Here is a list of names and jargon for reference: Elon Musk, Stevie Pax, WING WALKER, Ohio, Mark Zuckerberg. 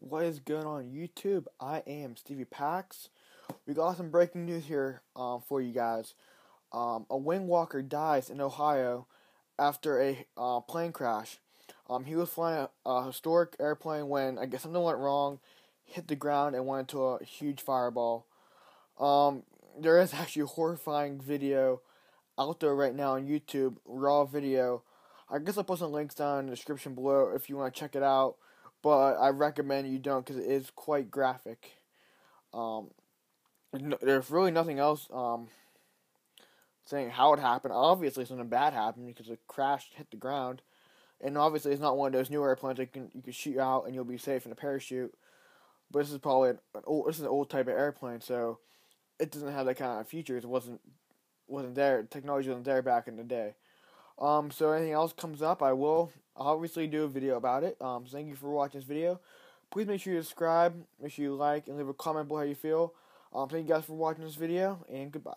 What is going on YouTube? I am Stevie Pax. We got some breaking news here for you guys. A wing walker dies in Ohio after a plane crash. He was flying a historic airplane when I guess something went wrong, hit the ground, and went into a huge fireball. There is actually a horrifying video out there right now on YouTube, raw video. I guess I'll put some links down in the description below if you want to check it out. But I recommend you don't, because it is quite graphic. There's really nothing else saying how it happened. Obviously, something bad happened because it crashed, hit the ground, and obviously it's not one of those new airplanes that you can shoot out and you'll be safe in a parachute. But this is probably an old type of airplane, so it doesn't have that kind of features. It wasn't there. Technology wasn't there back in the day. So anything else comes up, I will obviously do a video about it. So thank you for watching this video. Please make sure you subscribe, make sure you like, and leave a comment below how you feel. Thank you guys for watching this video, and goodbye.